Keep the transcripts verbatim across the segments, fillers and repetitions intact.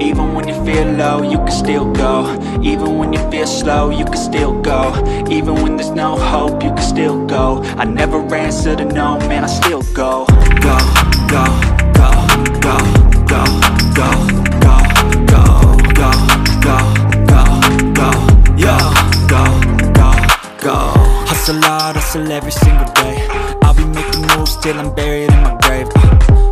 Even when you feel low, you can still go. Even when you feel slow, you can still go. Even when there's no hope, you can still go. I never answer to no, man, I still go. Go, go, go, go, go, go, go, go, go, go, go, go, yo, go, go, go. Hustle hard, hustle every single day. I'll be making moves till I'm buried in my grave.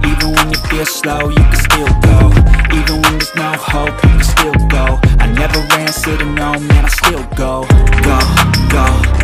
Even when you feel slow, you can still go. Even when there's no hope, you can still go. I never answer to no, man, I still go. Go, go.